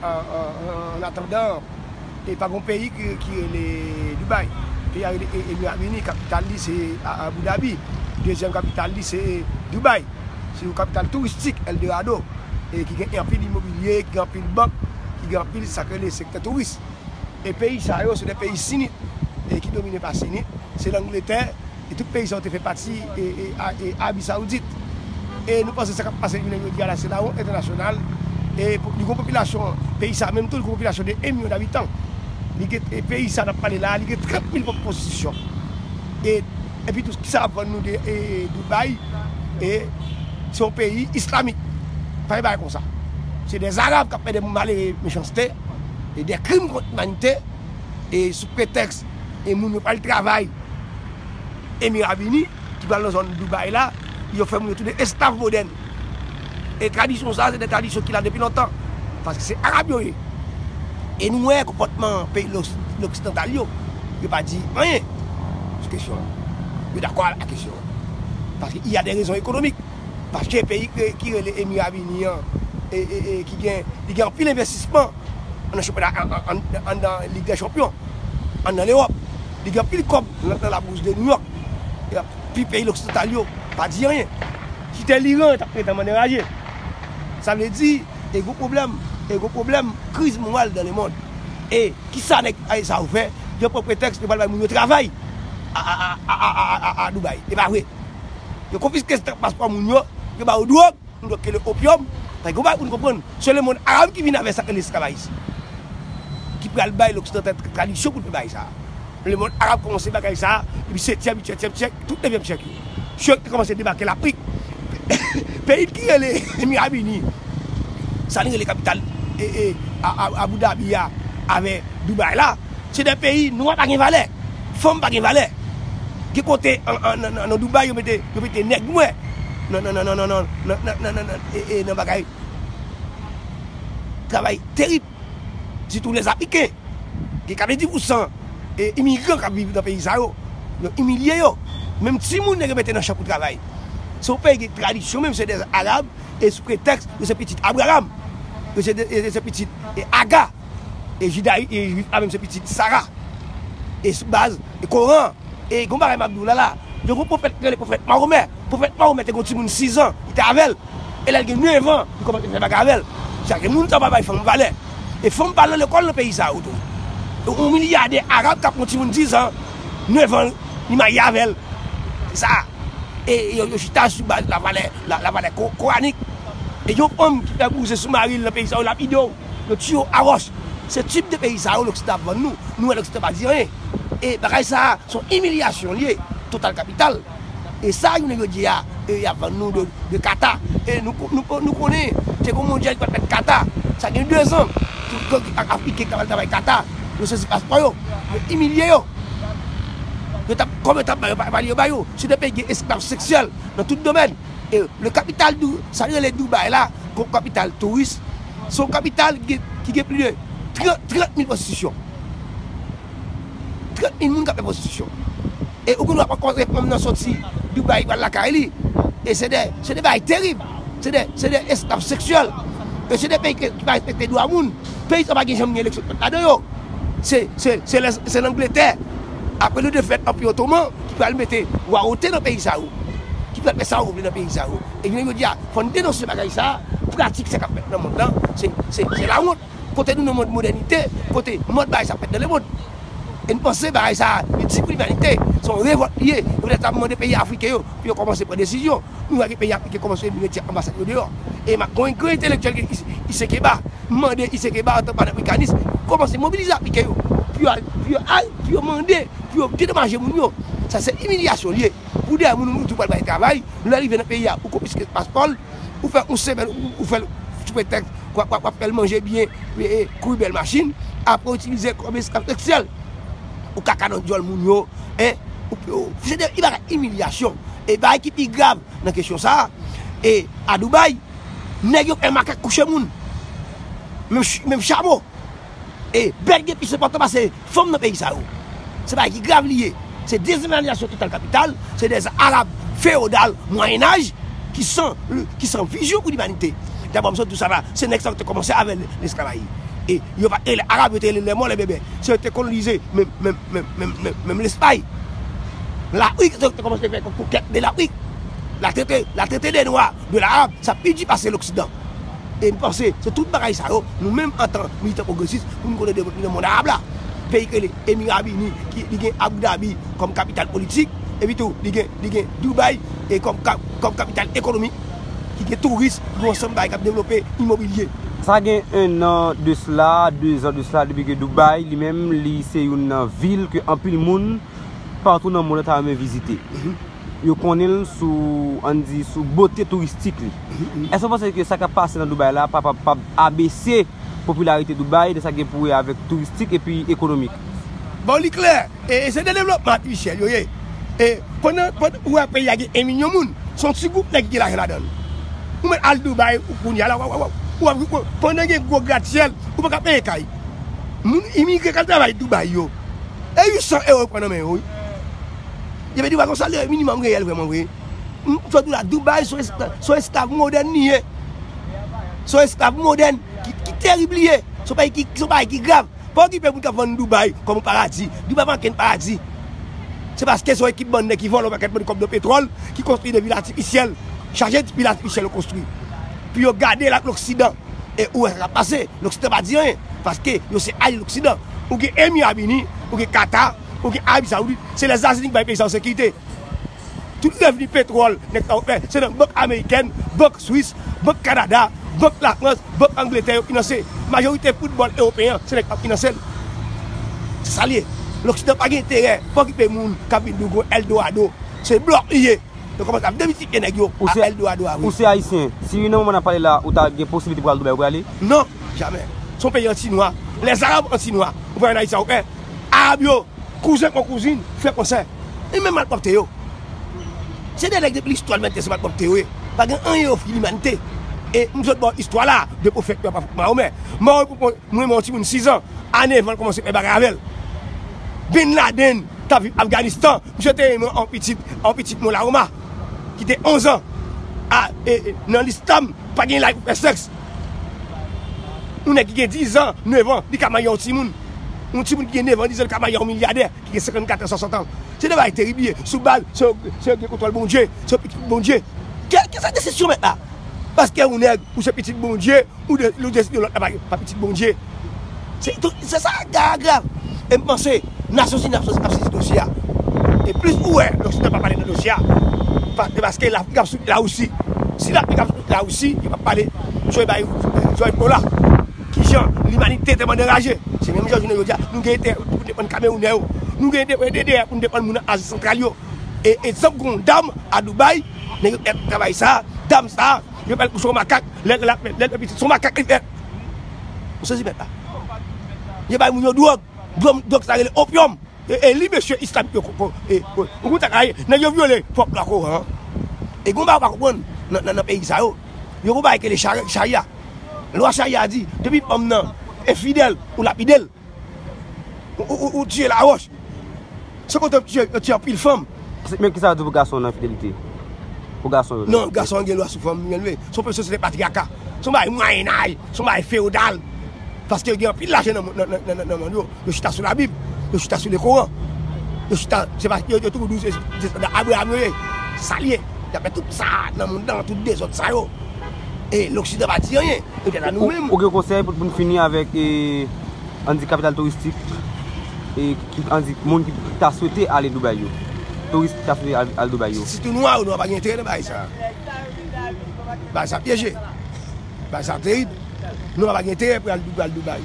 mais en attendant, il n'y a pas un pays qui est Dubaï. Le pays est capitaliste, c'est Abu Dhabi. Deuxième capitaliste, c'est Dubaï. C'est une capitale touristique, Eldorado, et qui gagne un pile immobilier, qui gagne un pile banque, qui gagne un pile sacré le secteur touriste. Et pays, ça, c'est des pays cyniques, et qui dominent par cyniques. C'est l'Angleterre, et tous les pays ont fait partie, et Arabie Saoudite. Et nous pensons que ça va passer une mondiale, c'est la honte internationale. Et du coup, population, pays, ça, même toute la population de 1 million d'habitants, les pays, ça n'a pas de là, il y a 30 000 propositions. Et puis tout ce qui s'apprend nous de Dubaï, c'est un pays islamique. Pas de bail comme ça. C'est des Arabes qui ont fait des malheurs, méchanceté, et des crimes contre l'humanité, et sous prétexte, et nous ne pas le travail. Et Mirabini, qui va dans la zone de Dubaï là, ils ont fait des esclaves modernes. Et tradition ça, c'est des traditions qu'il a depuis longtemps. Parce que c'est arabe. Et nous, un comportement pays l'occidental, je ne pas dire rien. Question. Je suis d'accord avec la question. Parce qu'il y a des raisons économiques. Parce que les pays qui sont les Émirats et qui ont plus d'investissement dans la Ligue des Champions, en Europe, ils ont plus de cob dans la bourse de New York. Il y a plus de pays occidentaux, pas dire rien. Si tu es l'Iran, tu as prétendu dérager. Ça veut dire qu'il y a un gros problème, crise morale dans le monde. Et qui ça a fait? Il y a un prétexte de ne pas travailler à Dubaï. Et bien oui. Je confisque le passeport mounio, je vais au drogue, nous doit que le opium. Parce que vous comprenez, c'est le monde arabe qui vient avec ça que l'esclavage. Qui prend le bail l'Occident tradition pour le bail ça. Le monde arabe commence à débarquer ça, depuis 7e, 8e siècle, tout 9e siècle. Ceux qui commencent à débarquer l'Afrique. Pays qui est les Émirats unis. Ça n'est les capitales à Abu Dhabi avec Dubaï là. C'est des pays noirs qui n'ont pas de valeur. Femmes pas de valeur. Qui côté en Dubaï, ils mettent des nègres moins. Non. Et non, bagaille. Travail terrible. Surtout les Africains. Qui 90% et immigrants qui vivent dans le pays, ils sont humiliés. Même si les gens ne mettent dans le champ de travail. C'est un pays qui est tradition, même c'est des Arabes, et sous prétexte de ces petits Abraham, de ces petits Aga, et Judaï, et même ces petits Sarah, et sous base, et Coran. Et Gombare Mabdoula là, le prophète Mahomet, était contre 6 ans, il était avec elle. Et là, il a 9 ans, il commence à faire bagarre avec elle. Chaque monde n'a pas fait un valet. Et il faut parler de l'école dans le pays. Donc, un milliardaire arabe qui a contre 10 ans, 9 ans, il m'a avec elle. Ça. Et il chita sur la vallée coranique. Et il y a un homme qui a bougé sous Marie dans le pays, la vidéo, le tuyau à roche. Ce type de pays, l'Occident avant nous. Nous, l'Occident pas dire rien. Et pareil, ça, son humiliation liée, total capital. Et ça, il y a nous de Qatar. Et nous connaissons, c'est comme mondial qui va faire Qatar. Ça fait 2 ans, tout le monde qui a travaillé Qatar, nous ne pas pas humilié. Comme c'est des pays qui sont esclaves sexuels dans tout domaine. Et le capital, ça veut dire les Dubaï là, comme capital touriste, son capital qui est plus de 30 000 positions. Il n'y a pas de position. Et on n'a pas compris comment nous sommes sortis Dubaï par la Carélie. Et c'est des bails terribles. C'est des esclaves sexuels. Et c'est des pays qui ne respectent pas les droits de pays qui ne respectent pas l'élection contre. C'est l'Angleterre. Après le défaite en Ottoman, qui peut mettre Waouté dans le pays Saoud. Qui peut mettre Saoud dans le pays Saoud. Et je me dis, il faut dénoncer ce bagage là, pratique ce qu'on fait dans le monde. C'est la honte. Côté nous, le monde de modernité, côté mode bail, ça fait dans le monde. Et nous pensons que ça, les types de l'humanité sont révoltés. Nous avons des pays africains qui ont commencé à prendre des décisions. Nous avons des pays africains qui ont commencé à mettre l'ambassadeur dehors. Et ma grand intellectuel qui s'est demandé, il s'est en tant qu'africaniste, commence à mobiliser les africains. Puis demander, puis dédommager les gens. Ça, c'est humiliation liée. Pour dire que nous ne pouvons pas travailler, nous arrivons dans un pays où on confisque le passeport, où on fait une semaine, où on fait tout le texte, où on fait manger bien, et courir belle machine, après utiliser comme esclave sexuel. Ou caca dans le diol mounio, hein, c'est une humiliation. Et bah, qui est grave dans la question ça. Et à Dubaï, nègre un macaque couché moun, même chameau. Et belge qui se porte pas c'est femme dans le pays ça. C'est pas qui grave lié. C'est des humiliations totale capitale. C'est des Arabes féodales Moyen Âge qui sont vigieux pour l'humanité. D'abord, tout ça va. C'est next qui commence avec l'esclavage. et il va les Arabes, les morts, les bébés. C'était colonisé, même l'Espagne. L'Afrique, ça commence à faire pour de l'Afrique. La traité des Noirs, de l'Arabe, ça peut dire passer l'Occident. Et nous pensons, c'est tout le bagaille ça, nous-mêmes en tant que militants progressistes, nous connaissons le monde arabe là. Pays que les Émirats Arabes Unis, qui ont Abu Dhabi comme capitale politique, et puis tout, qui ont Dubaï et comme capitale économique, qui ont touristes, qui ont développé l'immobilier. Ça a un an de cela, 2 ans de cela, depuis que Dubaï, lui-même, c'est une ville que un peu de monde, partout dans le monde, a visité. Vous connaissez sous beauté touristique. Est-ce que vous pensez que ça qui passe dans Dubaï là, pas abaisser la popularité de Dubaï, de ça qui pourrait avec touristique et puis économique? Bon, c'est clair. Et c'est le développement, Michel. Et pendant où un pays a 1 million de personnes, son petit groupe qui l'a là-dedans. Vous mettez à Dubaï, vous y allez, pendant que vous gratte-ciel, vous ne pouvez pas payer. Les immigrés qui travaillent à Dubaï, et ils sont heureux pendant mes jours. Il veut dire que salaire minimum réel vraiment vrai. Surtout la Dubaï, soit esclave moderne, soit esclave moderne qui terrible, soit pas qui grave. Pas qui peut vous vendre Dubaï comme paradis. Dubaï pas un paradis. C'est parce que sont équipe bande qui vole comme de pétrole, qui construit des villes artificielles, chargé de villes artificielles construit. Puis vous gardez l'Occident et où est-ce que ça passe? L'Occident va dire rien parce que c'est l'Occident. Ou que Émirats Unis, ou que Qatar. C'est les Asiatiques qui ont payé en sécurité. Tout le revenu pétrole, c'est dans la banque américaine, banque suisse, banque Canada, banque la France, banque Angleterre financée. La majorité du football européen, c'est les financiers. C'est ça lié. L'Occident n'a pas d'intérêt. Pas qu'il paye les gens, Eldorado. C'est bloc lié. Donc on commence à démystifier les gens à Eldorado. Ou c'est haïtien. Si vous n'avez pas parlé là, vous avez des possibilités pour aller au Dubaï? Non, jamais. Son pays anti-noir. Les Arabes anti-noirs. Vous voyez un haïtien, ok? Arabes. Cousin ou cousine, fait concert. Et même mal porté. C'est des règles de l'histoire maintenant, c'est mal porté. Parce qu'il y a un l'humanité. Et nous sommes dans l'histoire là, de prophète Mahomet. Moi, je suis 6 ans, année avant de commencer à faire bagarre avec Ben Laden, tu as vu Afghanistan, j'étais en petit Mola Ouma, qui était 11 ans. Dans l'islam, pas de live pour sexe. On a 10 ans, 9 ans, il y a un petit monde. Un petit monde qui a 9 ans, 10 ans, qui a un milliardaire, qui a 54 ans, 60 ans. C'est des bails terribles. Sous balle, c'est un contrôle bon Dieu, c'est un petit bon Dieu. Quelle est cette décision maintenant? Parce qu'on est, ou c'est petit bon Dieu, ou le décide de l'autre, pas petit bon Dieu. C'est ça, grave. Et je pense, nation, dossier. Et plus, ouais, l'Occident n'a pas parlé de dossier. Parce que l'Afrique a soutenu là aussi. Si l'Afrique a soutenu là aussi, il va parler. Joël Bola, qui genre, l'humanité est enragée. C'est même chose que nous avons pour dépendre Camerounais, nous avons DDR pour dépendre l'Asie centrale. Et nous avons une dame à Dubaï, nous avons travaillé ça, dame ça, nous avons son macaque, son macaque est fait. On se dit maintenant. Nous avons une drogue, ça c'est l'opium. Et lui, monsieur Islam, nous avons violé le peuple d'accord. Et nous avons compris dans le pays ça. Nous avons compris que les charia, la loi charia dit, depuis maintenant, infidèle ou lapidèle ou tuer la roche. C'est quand tu as pile femme. Mais qu'est-ce que ça veut dire pour garçon l'infidélité? Pour garçon? Non, garçon a une loi sous femme. Son personne c'est le patriarcat. Son mari moyen âge, son mari féodal. Parce qu'il y a pile l'argent dans le monde. Je suis sur la Bible, je suis sur le Coran. Je suis parce qu'il y a tout le monde. C'est salié. Il y a tout ça dans le monde, dans toutes les autres. Et l'Occident va dire rien. Et là nous-mêmes. Aucun conseil pour finir avec un capital touristique et le monde qui t'a souhaité aller à Dubaï. Touriste qui t'a souhaité aller à Dubaï. Si tu es noir, on ne va pas gagner ça. Ça piégé. Ça terrible. Nous ne va pas gagner pour aller à Dubaï.